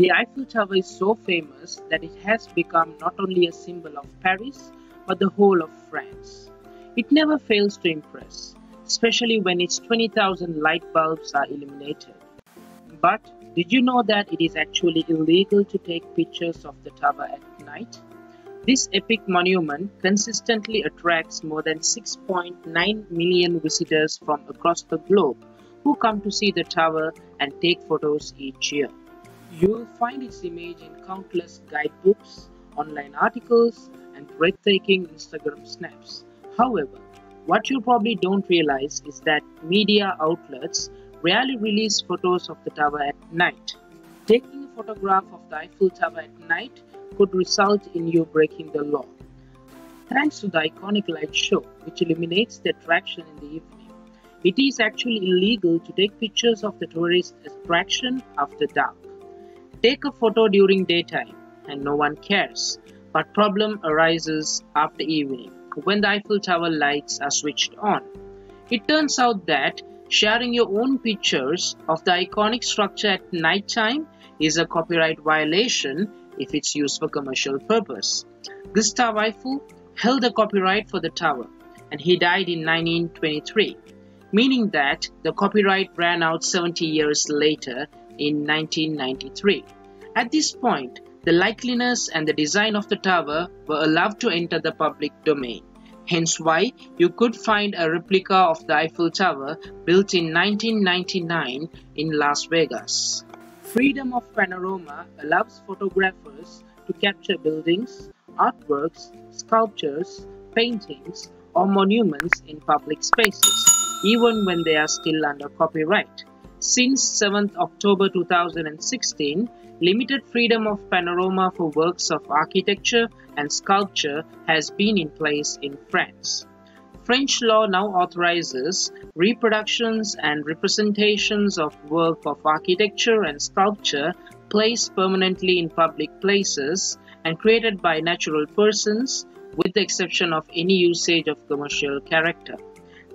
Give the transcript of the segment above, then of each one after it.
The Eiffel Tower is so famous that it has become not only a symbol of Paris, but the whole of France. It never fails to impress, especially when its 20,000 light bulbs are illuminated. But did you know that it is actually illegal to take pictures of the tower at night? This epic monument consistently attracts more than 6.9 million visitors from across the globe who come to see the tower and take photos each year. You'll find its image in countless guidebooks, online articles, and breathtaking Instagram snaps. However, what you probably don't realize is that media outlets rarely release photos of the tower at night. Taking a photograph of the Eiffel Tower at night could result in you breaking the law. Thanks to the iconic light show, which illuminates the attraction in the evening, it is actually illegal to take pictures of the tourist attraction after dark. Take a photo during daytime and no one cares, but problem arises after evening when the Eiffel Tower lights are switched on. It turns out that sharing your own pictures of the iconic structure at nighttime is a copyright violation if it's used for commercial purpose. Gustave Eiffel held the copyright for the tower and he died in 1923, meaning that the copyright ran out 70 years later in 1993. At this point, the likeliness and the design of the tower were allowed to enter the public domain. Hence why you could find a replica of the Eiffel Tower built in 1999 in Las Vegas. Freedom of Panorama allows photographers to capture buildings, artworks, sculptures, paintings, or monuments in public spaces, even when they are still under copyright. Since 7th October 2016, limited freedom of panorama for works of architecture and sculpture has been in place in France. French law now authorizes reproductions and representations of work of architecture and sculpture placed permanently in public places and created by natural persons, with the exception of any usage of commercial character.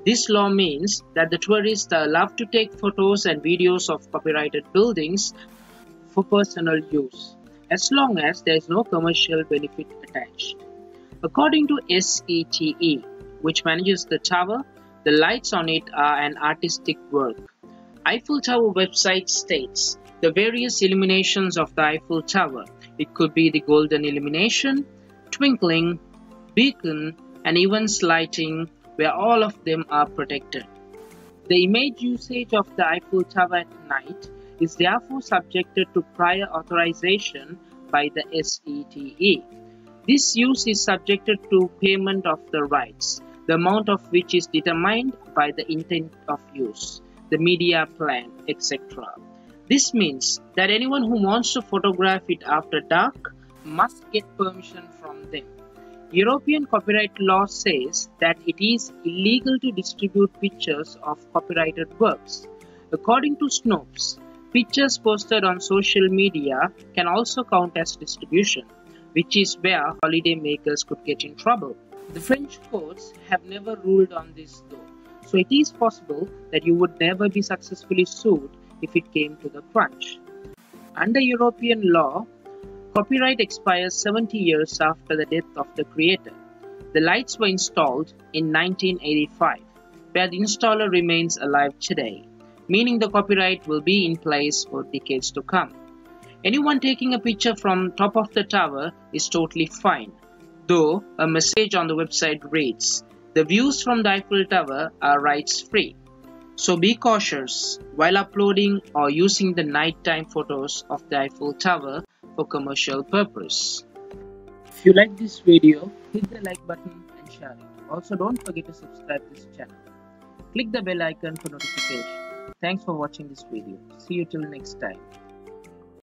This law means that the tourists are allowed to take photos and videos of copyrighted buildings for personal use, as long as there is no commercial benefit attached. According to SETE, which manages the tower, the lights on it are an artistic work. Eiffel Tower website states the various illuminations of the Eiffel Tower. It could be the golden illumination, twinkling, beacon, and events lighting, where all of them are protected. The image usage of the Eiffel Tower at night is therefore subjected to prior authorization by the SETE. This use is subjected to payment of the rights, the amount of which is determined by the intent of use, the media plan, etc. This means that anyone who wants to photograph it after dark must get permission from them. European copyright law says that it is illegal to distribute pictures of copyrighted works. According to Snopes, pictures posted on social media can also count as distribution, which is where holidaymakers could get in trouble. The French courts have never ruled on this though, so it is possible that you would never be successfully sued if it came to the crunch. Under European law, copyright expires 70 years after the death of the creator. The lights were installed in 1985, where the installer remains alive today, meaning the copyright will be in place for decades to come. Anyone taking a picture from top of the tower is totally fine, though a message on the website reads, "The views from the Eiffel Tower are rights free." So be cautious while uploading or using the nighttime photos of the Eiffel Tower for commercial purpose. If you like this video, hit the like button and share it. Also, don't forget to subscribe to this channel. Click the bell icon for notifications. Thanks for watching this video. See you till next time.